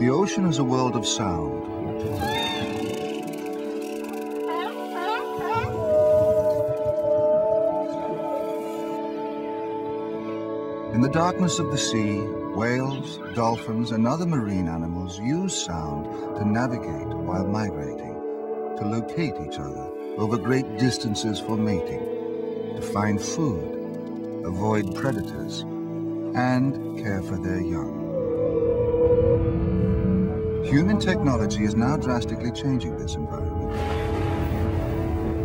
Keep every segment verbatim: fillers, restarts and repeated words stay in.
The ocean is a world of sound. In the darkness of the sea, whales, dolphins, and other marine animals use sound to navigate while migrating, to locate each other over great distances for mating, to find food, avoid predators, and care for their young. Human technology is now drastically changing this environment,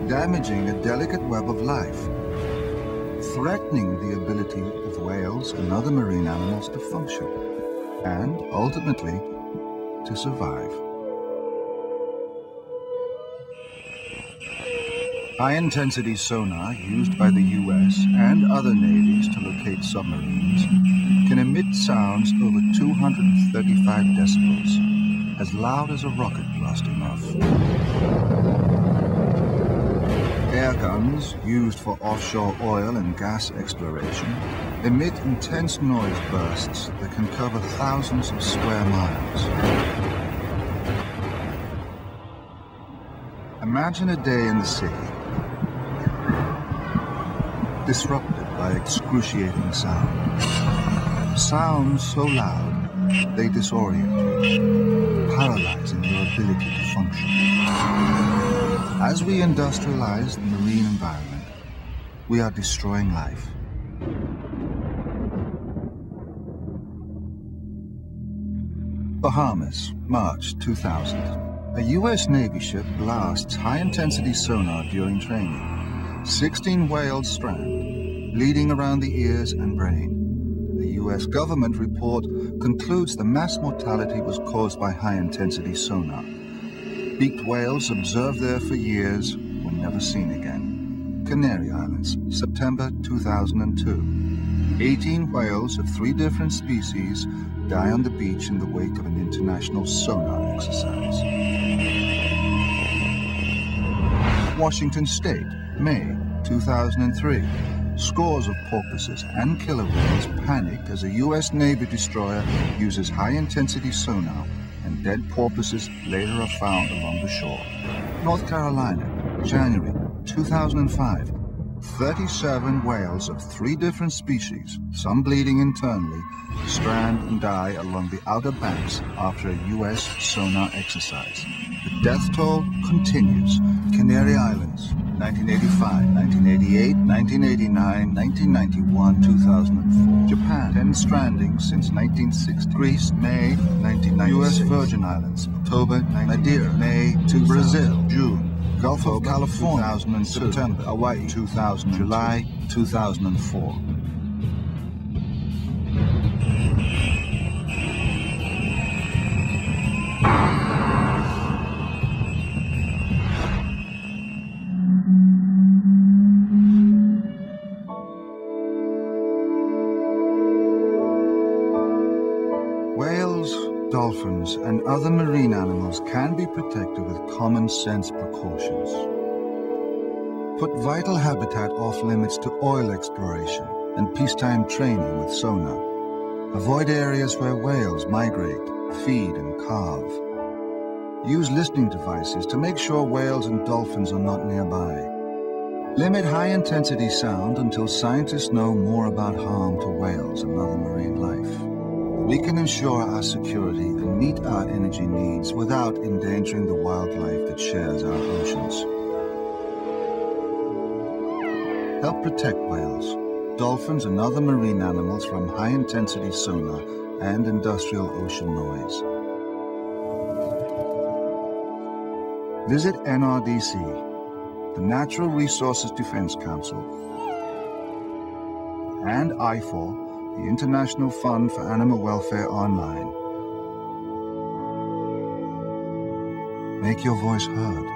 damaging a delicate web of life, threatening the ability of whales and other marine animals to function and, ultimately, to survive. High-intensity sonar used by the U S and other navies to locate submarines can emit sounds over two hundred thirty-five decibels, as loud as a rocket blasting off. Air guns, used for offshore oil and gas exploration, emit intense noise bursts that can cover thousands of square miles. Imagine a day in the city, disrupted by excruciating sound. Sounds so loud, they disorient you, paralyzing your ability to function. As we industrialize the marine environment, we are destroying life. Bahamas, March two thousand. A U S Navy ship blasts high-intensity sonar during training. sixteen whales strand, bleeding around the ears and brain. The U S government report concludes the mass mortality was caused by high-intensity sonar. Beaked whales observed there for years were never seen again. Canary Islands, September two thousand two. eighteen whales of three different species die on the beach in the wake of an international sonar exercise. Washington State, May two thousand three. Scores of porpoises and killer whales panicked as a U S Navy destroyer uses high-intensity sonar. Dead porpoises later are found along the shore. North Carolina, January two thousand five. thirty-seven whales of three different species, some bleeding internally, strand and die along the Outer Banks after a U S sonar exercise. The death toll continues. Canary Islands, nineteen eighty-five, nineteen eighty-eight, nineteen eighty-nine, nineteen ninety-one, two thousand four. Japan, ten strandings since nineteen sixty. Greece, May nineteen ninety-six. U S Virgin Islands, October. Madeira, May two thousand. Brazil, June. Gulf of California, two thousand two. September. Hawaii, two thousand. July, two thousand four. Dolphins and other marine animals can be protected with common sense precautions. Put vital habitat off limits to oil exploration and peacetime training with sonar. Avoid areas where whales migrate, feed and calve. Use listening devices to make sure whales and dolphins are not nearby. Limit high-intensity sound until scientists know more about harm to whales and other marine life. We can ensure our security and meet our energy needs without endangering the wildlife that shares our oceans. Help protect whales, dolphins, and other marine animals from high-intensity sonar and industrial ocean noise. Visit N R D C, the Natural Resources Defense Council, and I F O R, the International Fund for Animal Welfare Online. Make your voice heard.